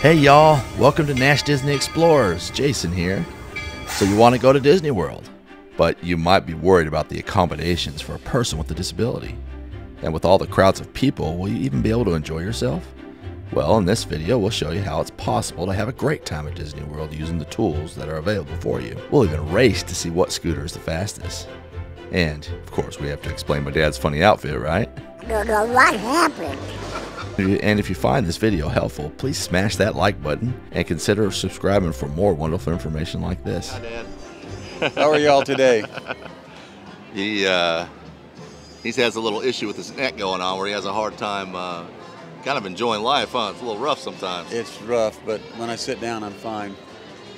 Hey y'all, welcome to Nash Disney Explorers. Jason here. So you want to go to Disney World, but you might be worried about the accommodations for a person with a disability. And with all the crowds of people, will you even be able to enjoy yourself? Well, in this video, we'll show you how it's possible to have a great time at Disney World using the tools that are available for you. We'll even race to see what scooter is the fastest. And, of course, we have to explain my dad's funny outfit, right? What happened? And if you find this video helpful, please smash that like button and consider subscribing for more wonderful information like this. Hi, Dad. How are y'all today? He has a little issue with his neck going on where he has a hard time kind of enjoying life, huh? It's a little rough sometimes. It's rough, but when I sit down, I'm fine.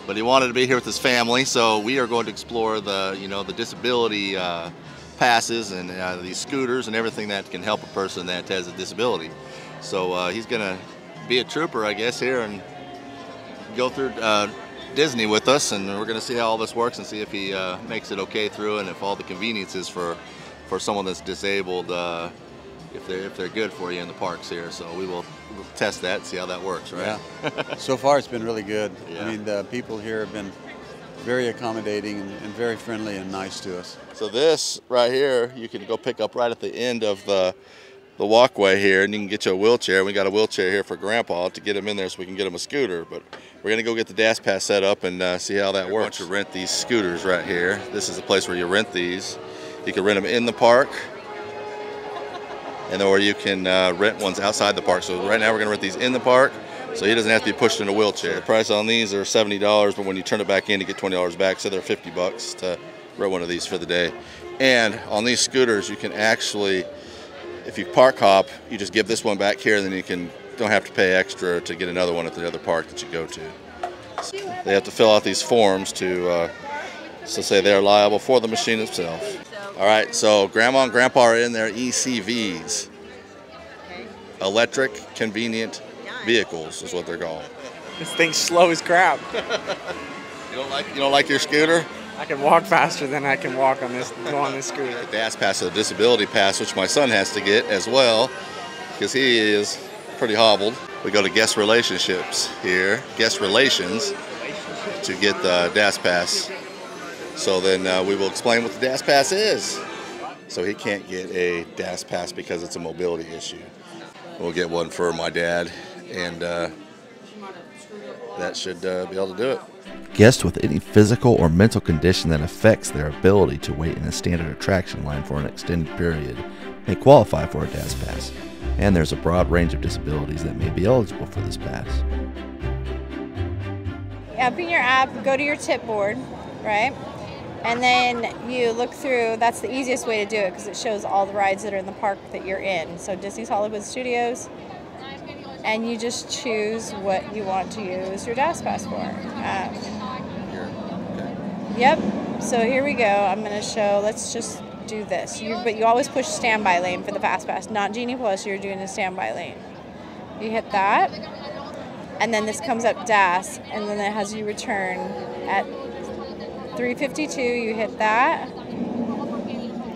But he wanted to be here with his family, so we are going to explore the, you know, the disability passes and these scooters and everything that can help a person that has a disability. So he's gonna be a trooper, I guess, here and go through Disney with us, and we're gonna see how all this works and see if he makes it okay through, and if all the conveniences for someone that's disabled, if they're good for you in the parks here. So we'll test that and see how that works, right? Yeah. So far it's been really good. Yeah. I mean, the people here have been very accommodating and very friendly and nice to us. So this right here, you can go pick up right at the end of the walkway here, and you can get you a wheelchair. We got a wheelchair here for Grandpa to get him in there so we can get him a scooter. But we're gonna go get the DAS Pass set up and see how that works. To rent these scooters right here. This is the place where you rent these. You can rent them in the park, and or you can rent ones outside the park. So right now we're gonna rent these in the park, so he doesn't have to be pushed in a wheelchair. The price on these are $70, but when you turn it back in, you get $20 back, so they're $50 to rent one of these for the day. And on these scooters, you can actually, if you park hop, you just give this one back here, and then you don't have to pay extra to get another one at the other park that you go to. They have to fill out these forms to say they're liable for the machine itself. All right, so Grandma and Grandpa are in their ECVs. Electric Convenient Vehicles is what they're called. This thing's slow as crap. You don't like your scooter? I can walk faster than I can walk on this scooter. The DAS Pass is a disability pass, which my son has to get as well, because he is pretty hobbled. We go to guest relationships here, guest relations, to get the DAS Pass. So then we will explain what the DAS Pass is. So he can't get a DAS Pass because it's a mobility issue. We'll get one for my dad, and that should be able to do it. Guests with any physical or mental condition that affects their ability to wait in a standard attraction line for an extended period may qualify for a DAS Pass, and there's a broad range of disabilities that may be eligible for this pass. Open your app, go to your tip board, right? And then you look through, that's the easiest way to do it because it shows all the rides that are in the park that you're in. So Disney's Hollywood Studios, and you just choose what you want to use your DAS Pass for. Yep, so here we go. I'm gonna show, let's just do this. But you always push standby lane for the Fast Pass, not Genie Plus, you're doing the standby lane. You hit that, and then this comes up DAS, and then it has you return at 3:52, you hit that.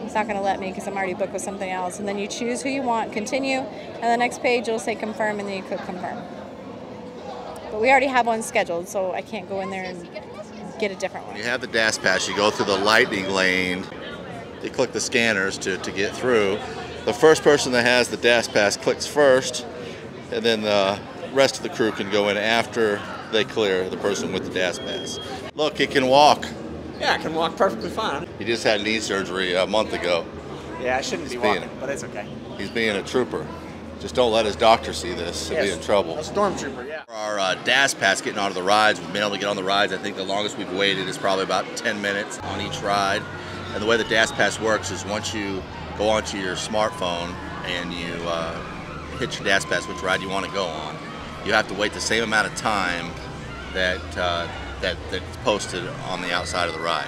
It's not going to let me because I'm already booked with something else. And then you choose who you want, continue, and the next page will say confirm, and then you click confirm. But we already have one scheduled, so I can't go in there and get a different one. You have the DAS Pass, you go through the lightning lane, you click the scanners to get through. The first person that has the DAS Pass clicks first, and then the rest of the crew can go in after they clear the person with the DAS Pass. Look, he can walk. Yeah, I can walk perfectly fine. He just had knee surgery a month ago. Yeah, I shouldn't be walking, but it's okay. He's being a trooper. Just don't let his doctor see this. He'll be in trouble. A stormtrooper, yeah. Our DAS Pass, getting onto the rides. We've been able to get on the rides. I think the longest we've waited is probably about 10 minutes on each ride. And the way the DAS Pass works is once you go onto your smartphone and you hit your DAS Pass, which ride you want to go on, you have to wait the same amount of time that that's posted on the outside of the ride.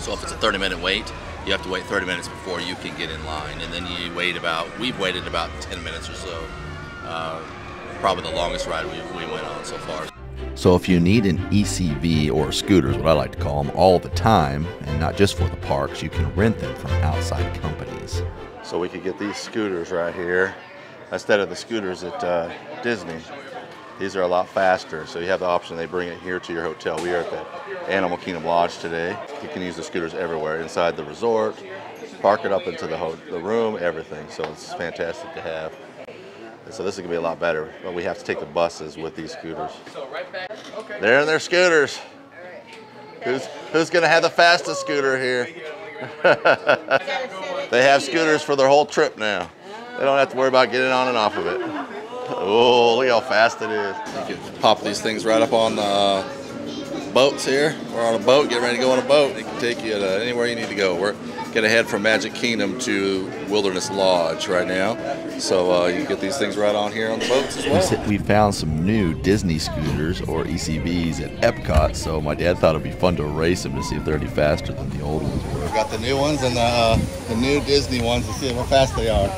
So if it's a 30-minute wait, you have to wait 30 minutes before you can get in line, and then you wait about, we've waited about 10 minutes or so, probably the longest ride we went on so far. So if you need an ECV, or scooters, what I like to call them, all the time, and not just for the parks, you can rent them from outside companies. So we could get these scooters right here, instead of the scooters at Disney. These are a lot faster, so you have the option. They bring it here to your hotel. We are at the Animal Kingdom Lodge today. You can use the scooters everywhere, inside the resort, park it up into the room, everything. So it's fantastic to have. And so this is gonna be a lot better, but we have to take the buses with these scooters. They're in their scooters. Who's gonna have the fastest scooter here? They have scooters for their whole trip now. They don't have to worry about getting on and off of it. Oh, look how fast it is. You can pop these things right up on the boats here. We're on a boat, getting ready to go on a boat. It can take you to anywhere you need to go. We're gonna head from Magic Kingdom to Wilderness Lodge right now. So you can get these things right on here on the boats as well. We found some new Disney scooters, or ECVs, at Epcot. So my dad thought it'd be fun to race them to see if they're any faster than the old ones were. We've got the new ones and the new Disney ones to see how fast they are.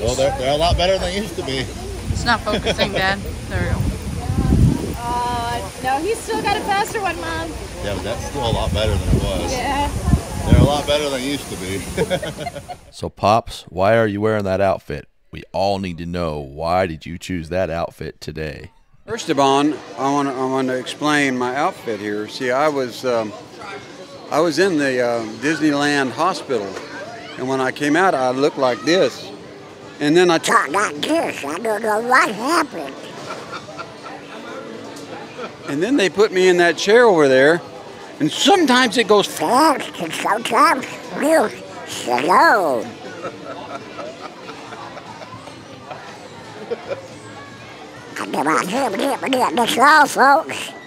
Well, they're a lot better than they used to be. It's not focusing, Dad. There we go. No, he's still got a faster one, Mom. Yeah, but that's still a lot better than it was. Yeah. They're a lot better than they used to be. So, Pops, why are you wearing that outfit? We all need to know, why did you choose that outfit today? First of all, I want to explain my outfit here. See, I was in the Disneyland hospital, and when I came out, I looked like this. And then I talked like this. I don't know what happened. And then they put me in that chair over there, and sometimes it goes fast and sometimes real slow. That's all, folks.